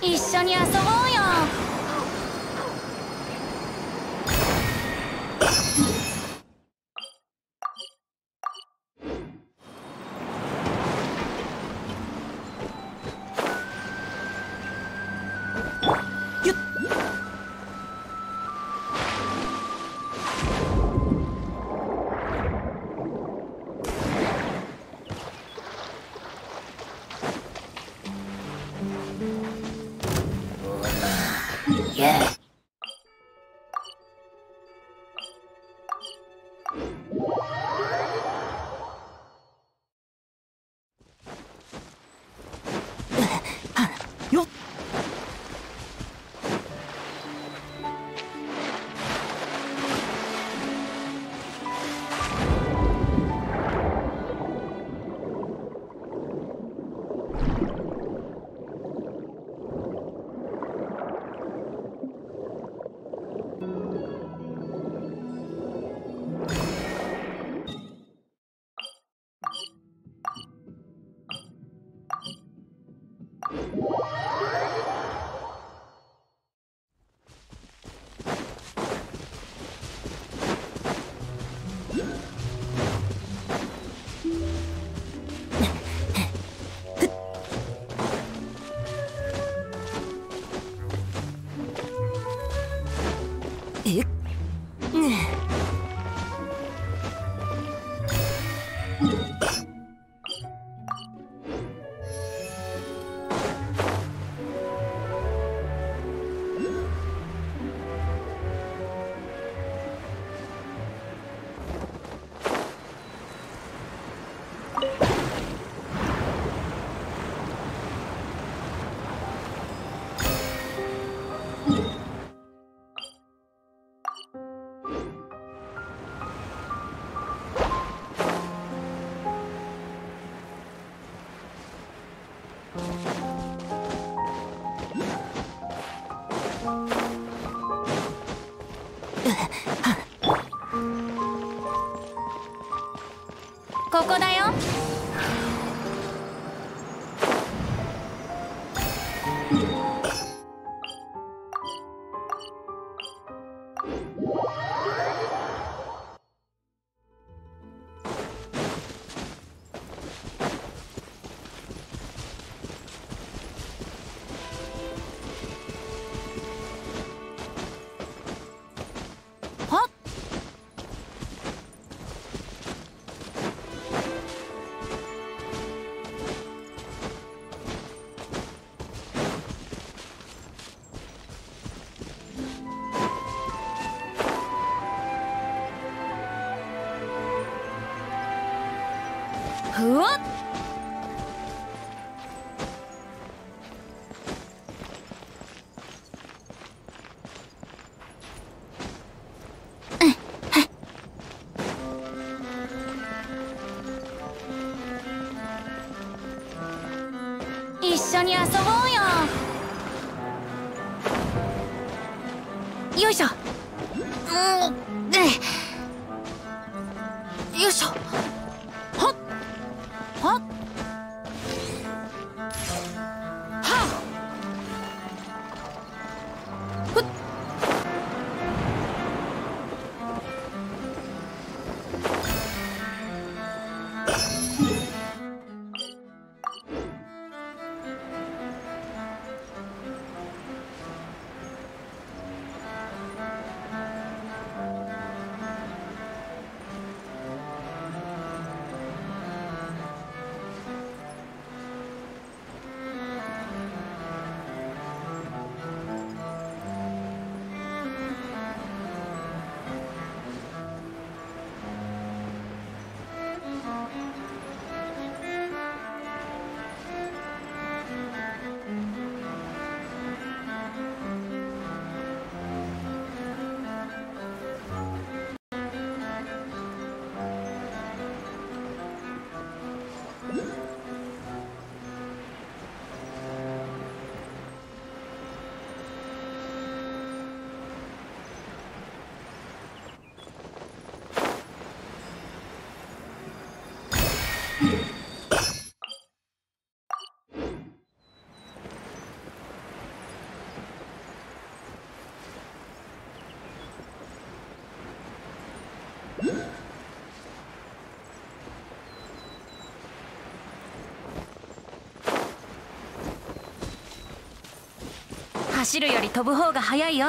一緒に遊ぼうよ。うわっ、一緒に遊ぼうよ。よいしょ、よいしょ、はっはっはっふっ、走るより飛ぶ方が早いよ。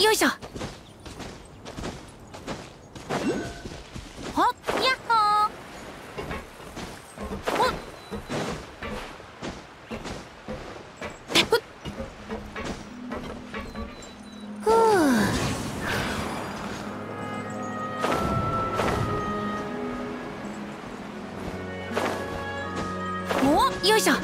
よいしょ、ほっ、やっほー、ほっ、ふぅ、おっ、よいしょ、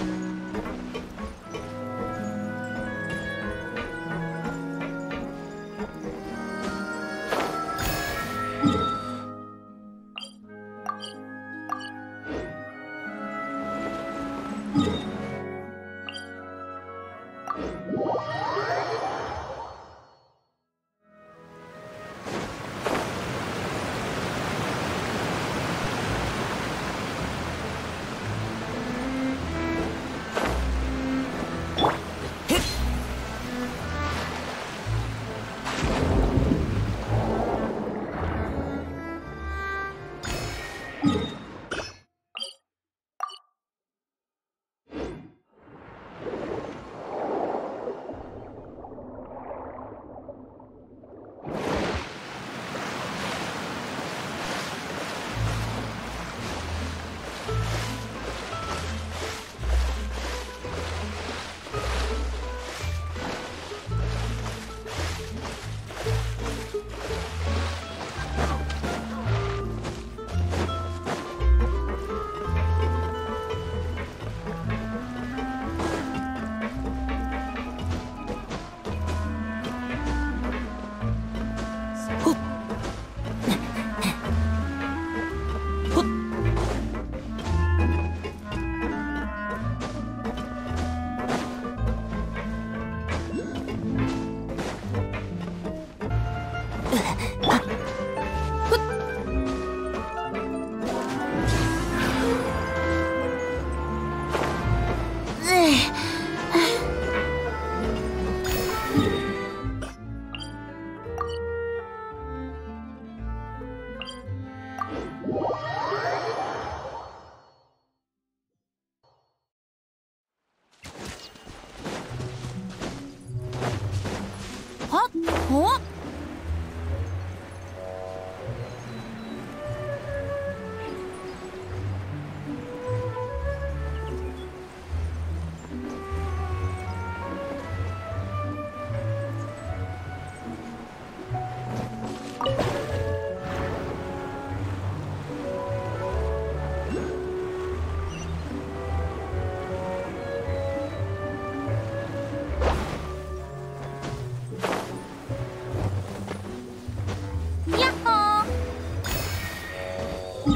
古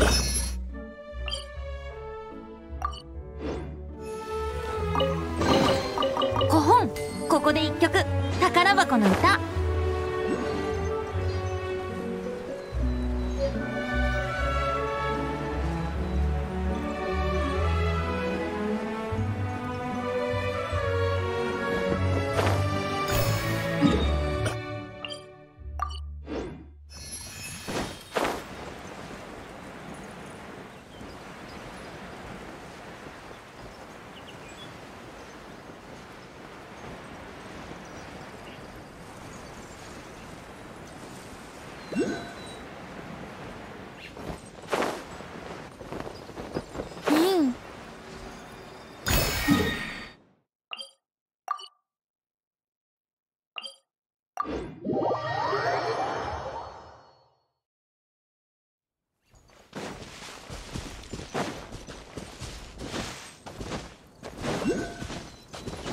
本、ここで一曲「宝箱の歌」。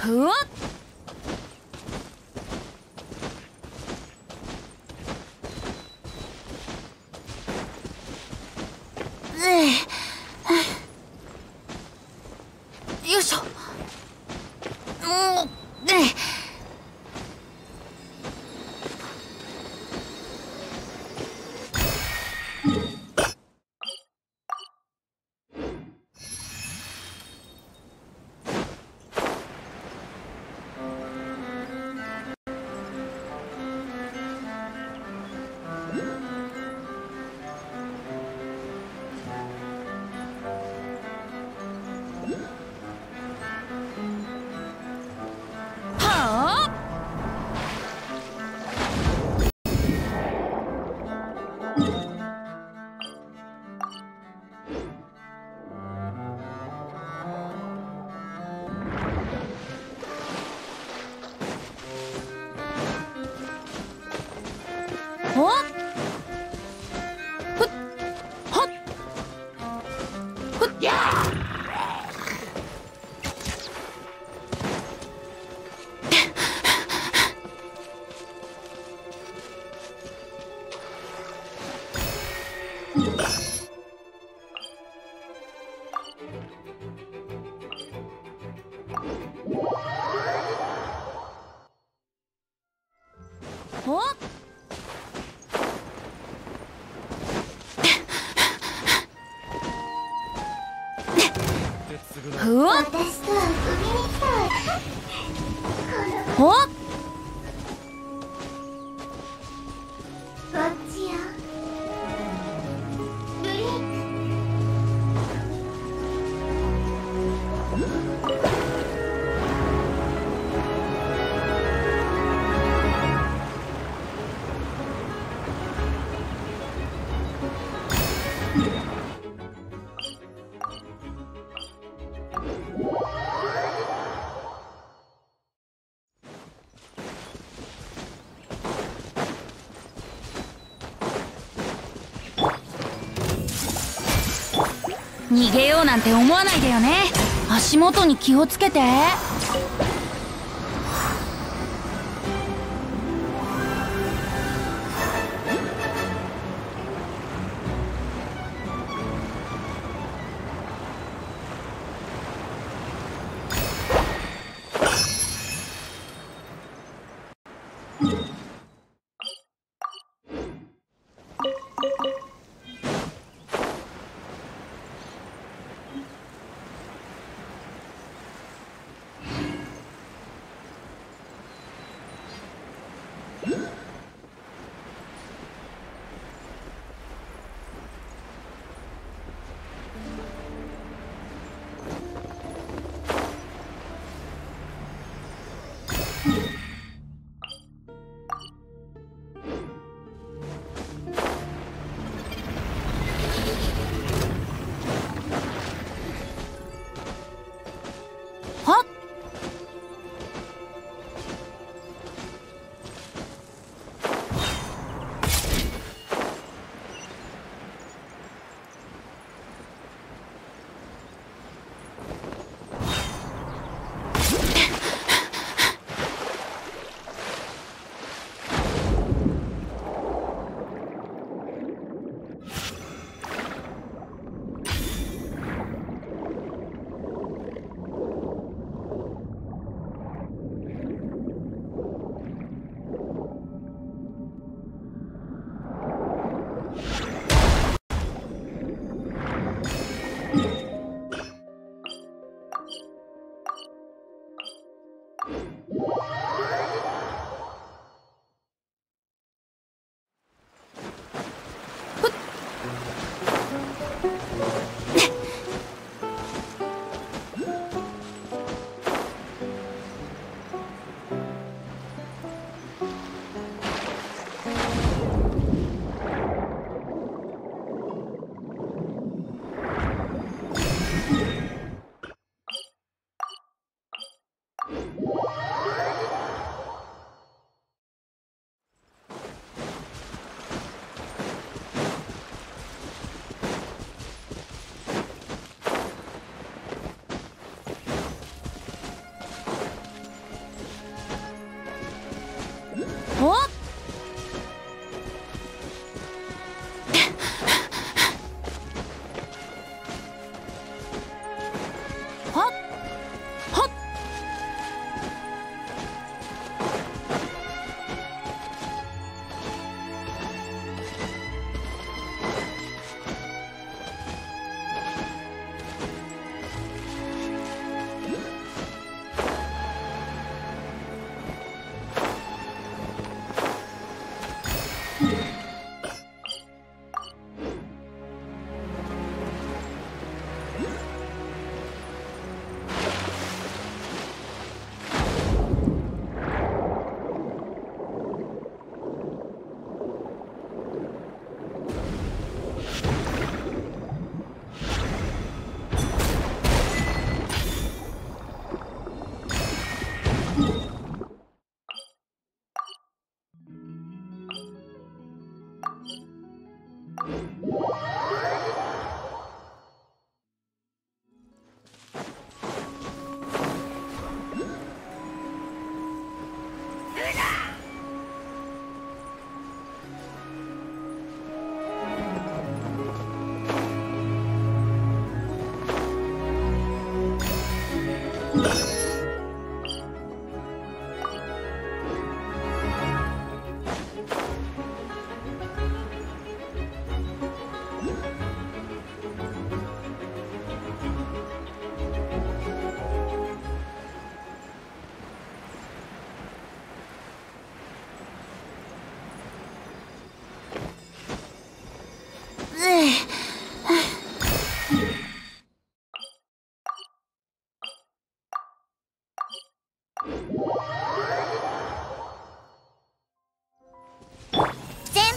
ふわっ。よいしょ。もう逃げようなんて思わないでよね。足元に気をつけて。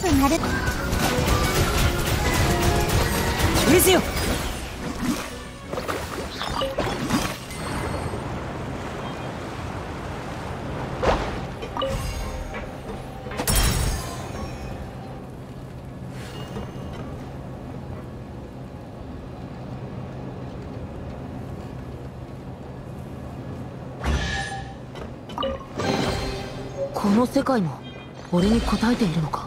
なる決めせよ。この世界も俺に答えているのか。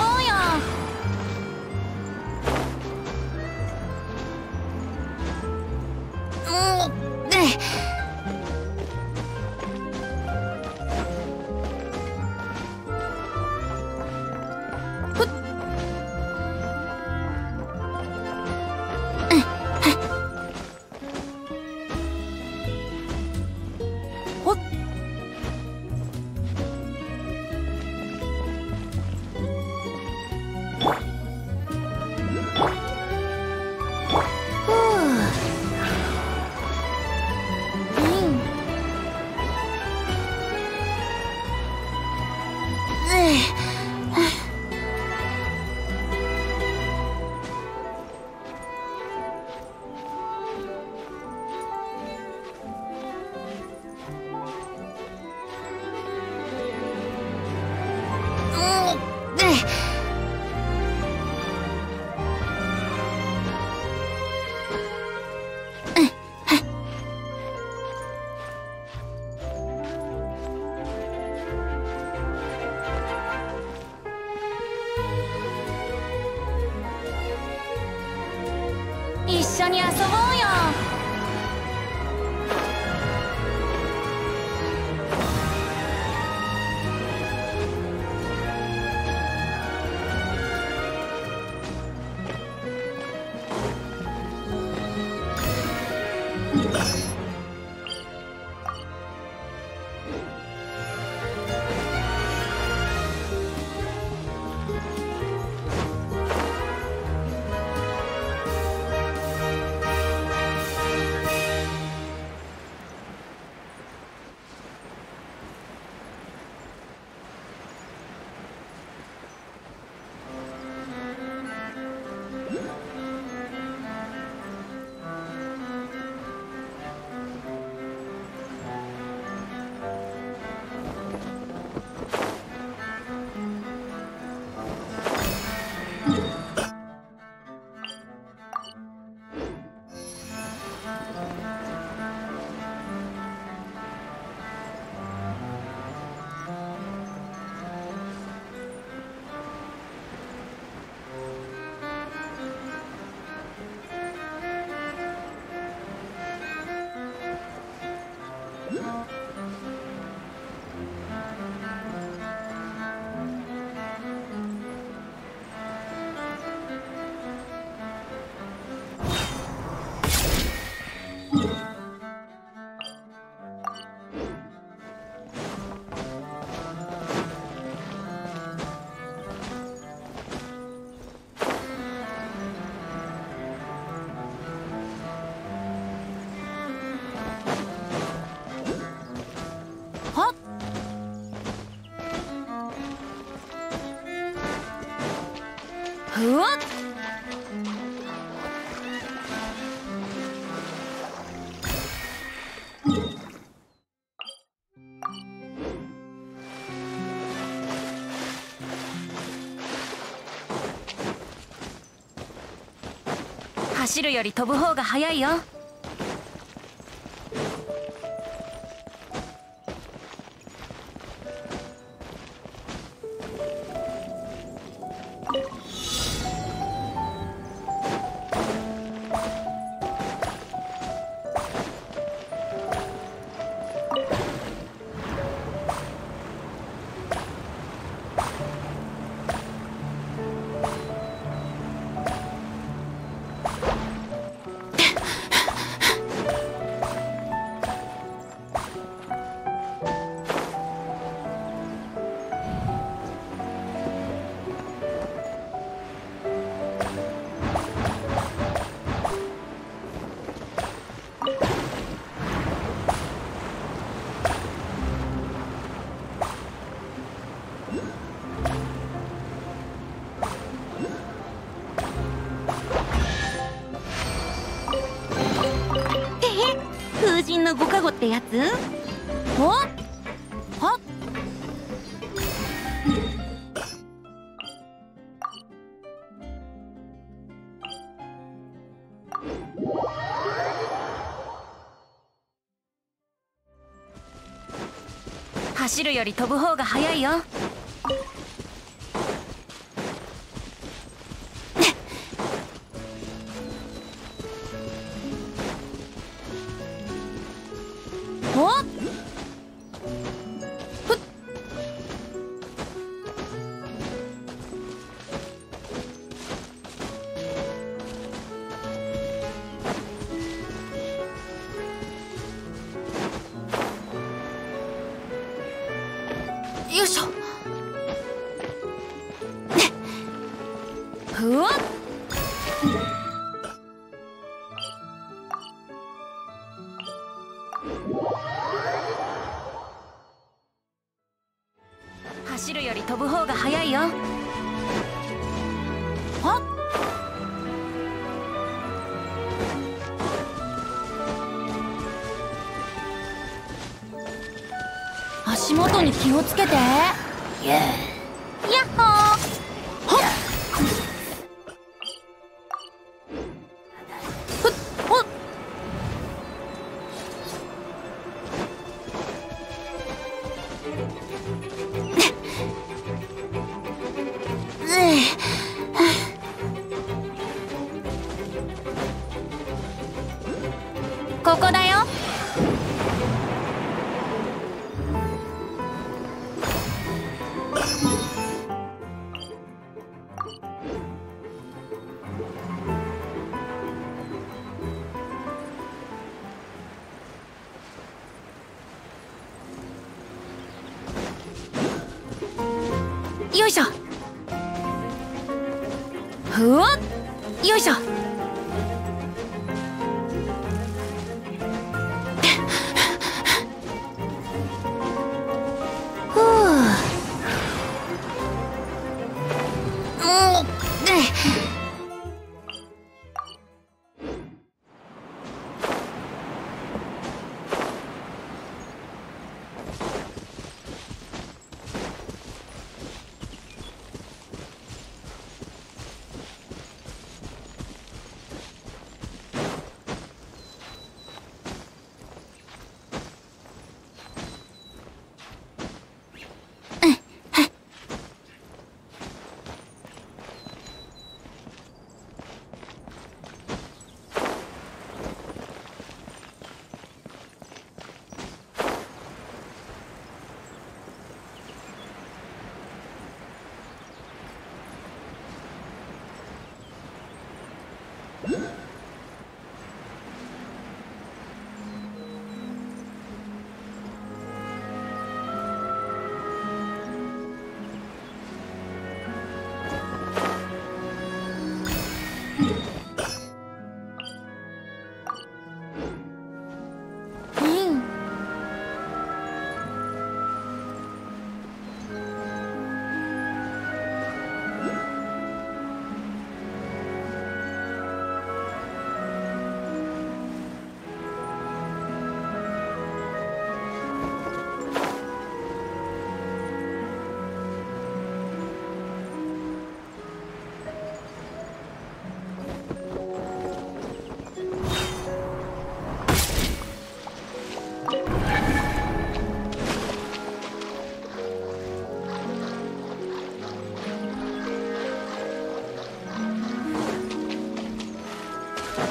緒に遊ぼうよ。うわっ走るより飛ぶ方が早いよ。ごかごってやつ？おっ走るより飛ぶ方が早いよ。よいしょ。うわっ走るより飛ぶ方が早いよ。はっ足元に気をつけて。ヤッホー。よいしょ、ふわっ、よいしょ。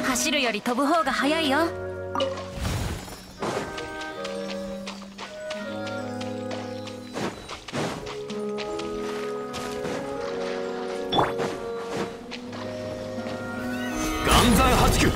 走るより飛ぶ方が早いよ。岩山八九。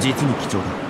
実に貴重だ。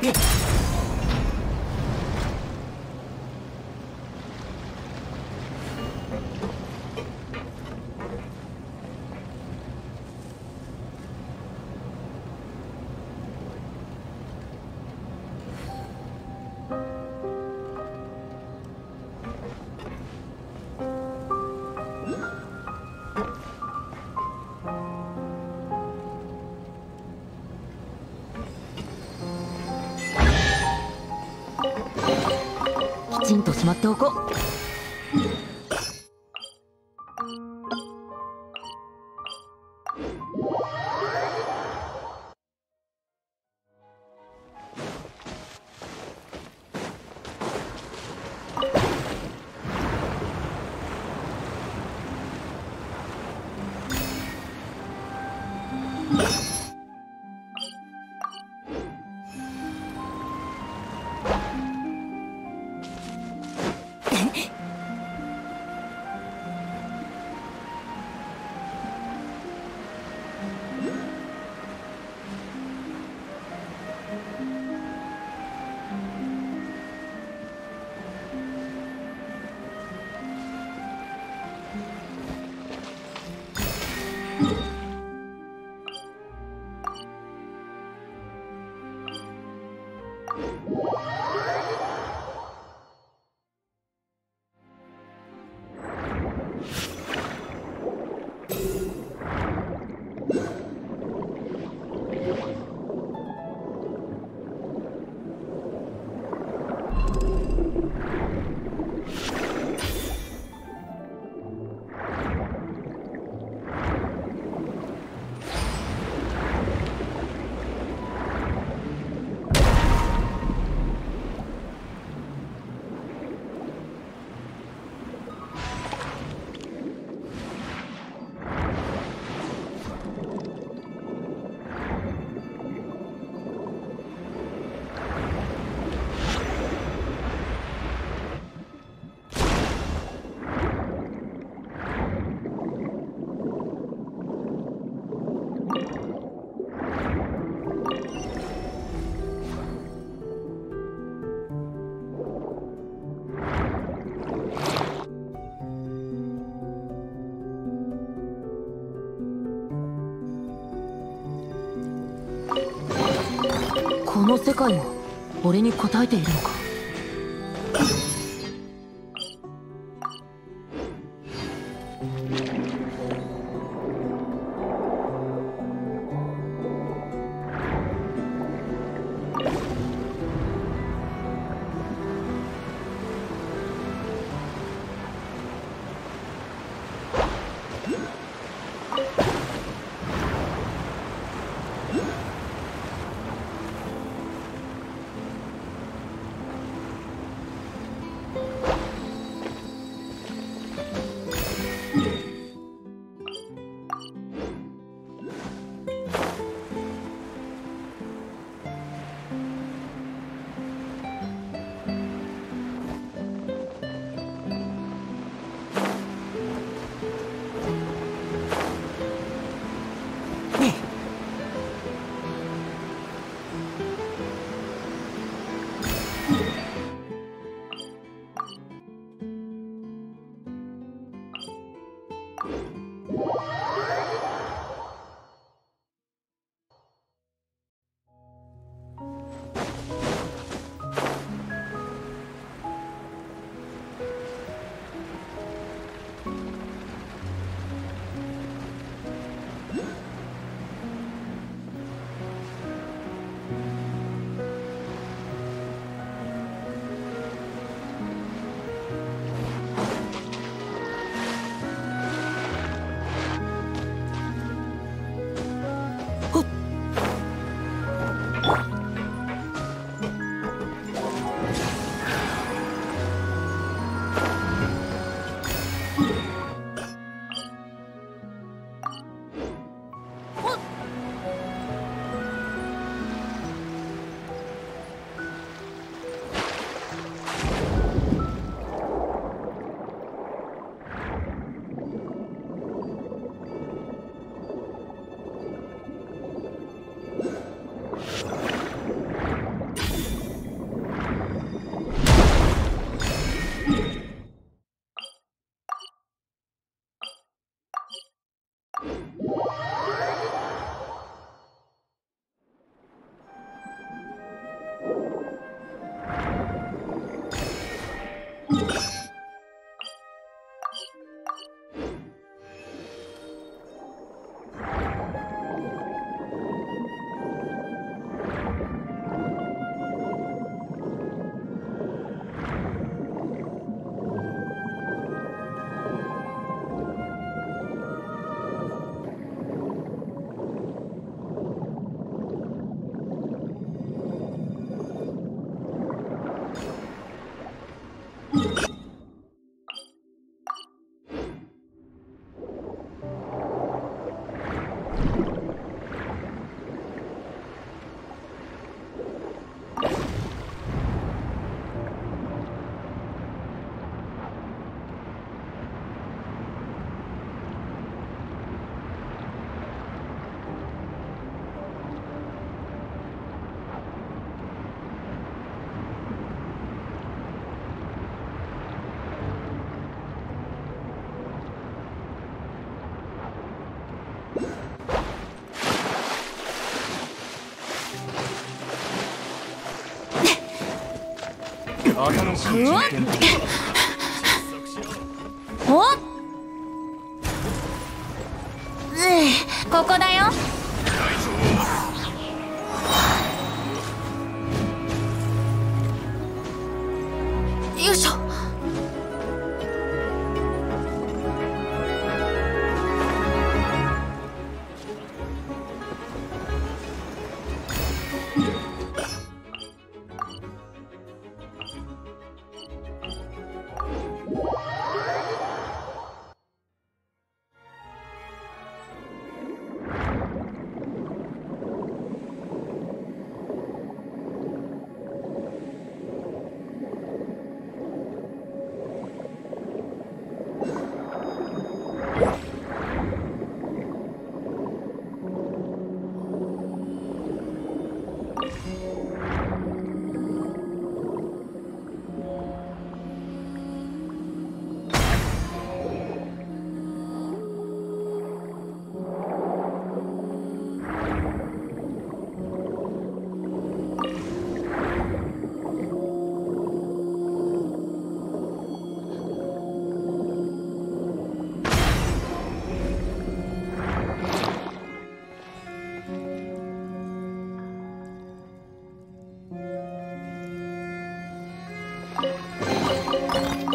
きちんとしまっておこう。この世界も俺に答えているのか。おっ、ここだよ。よいしょ。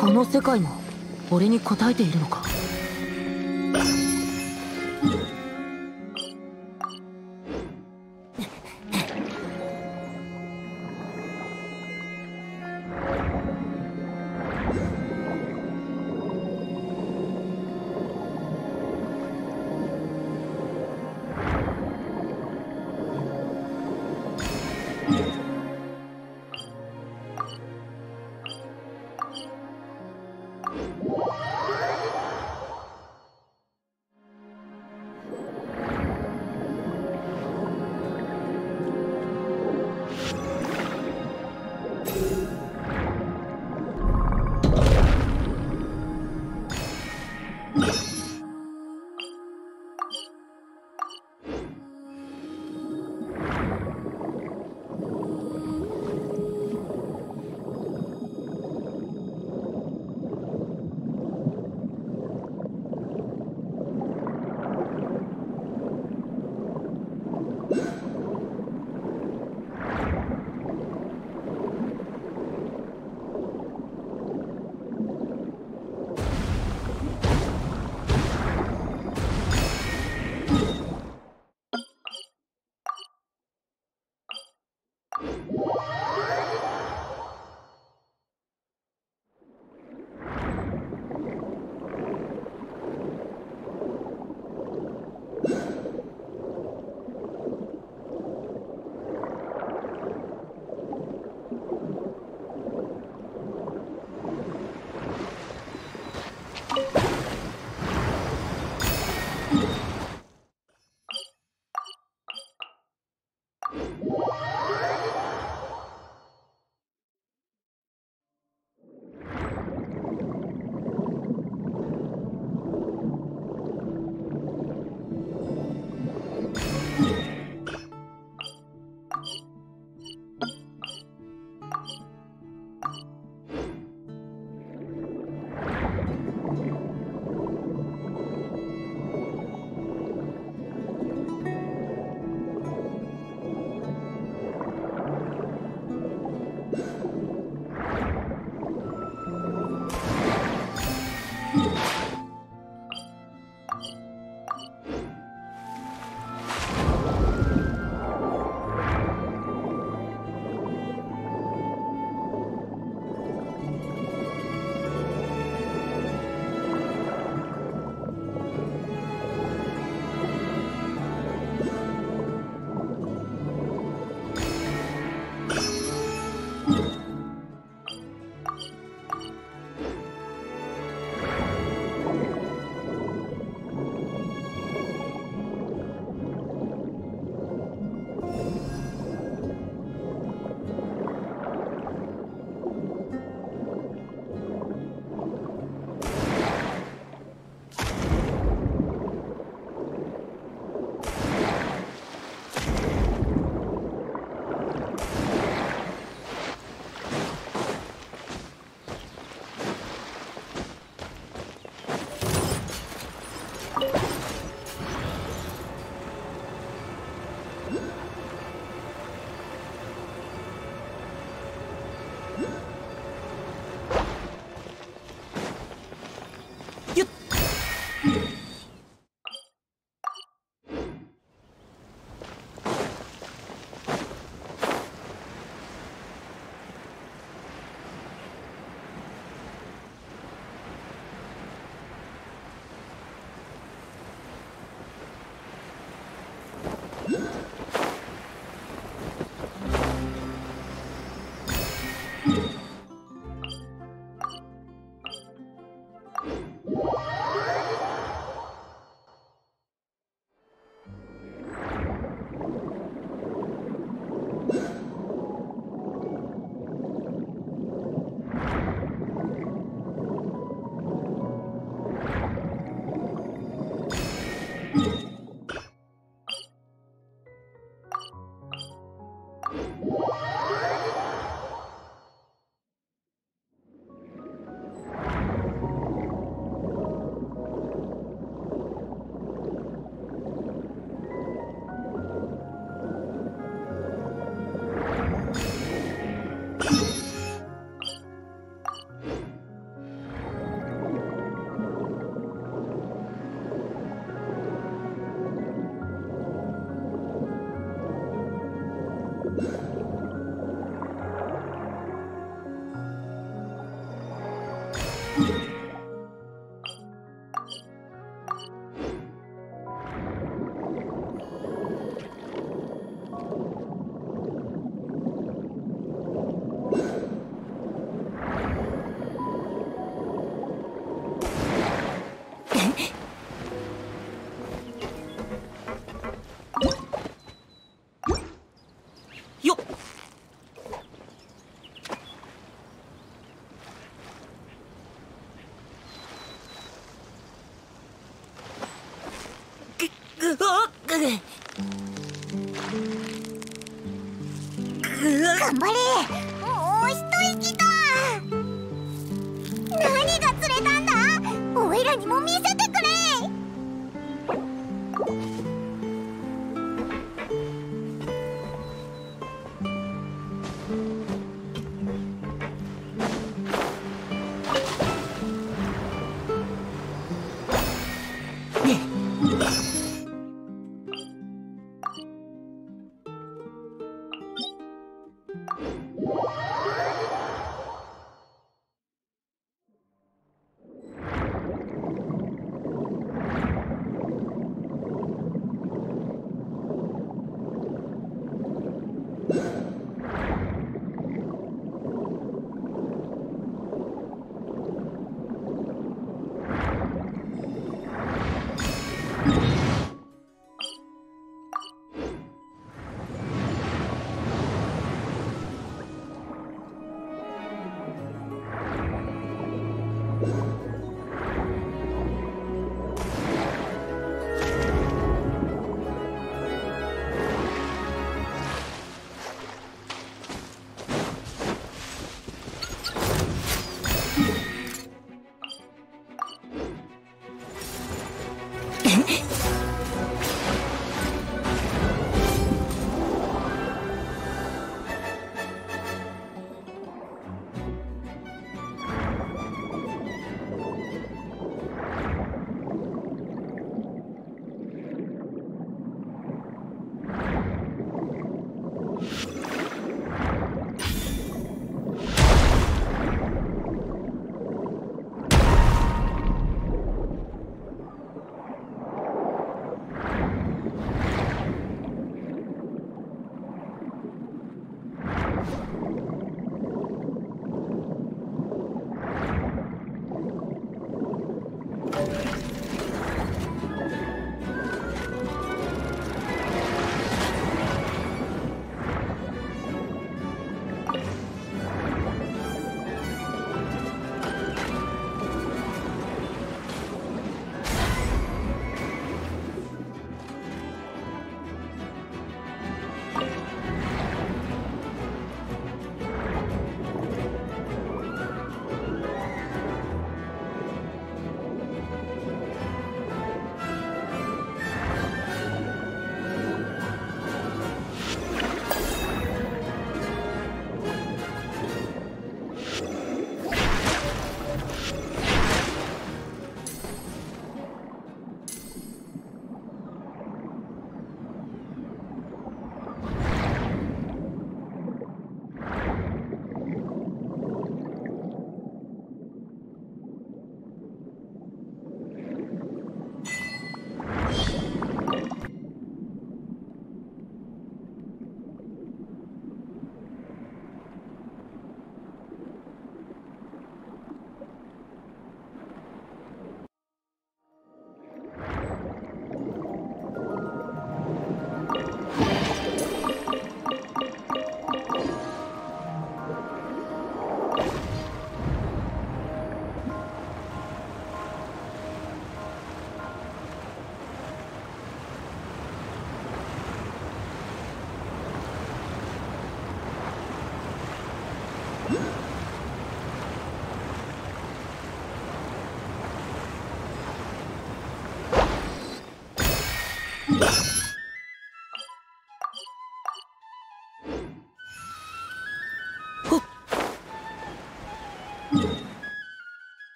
この世界も俺に答えているのか。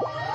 What?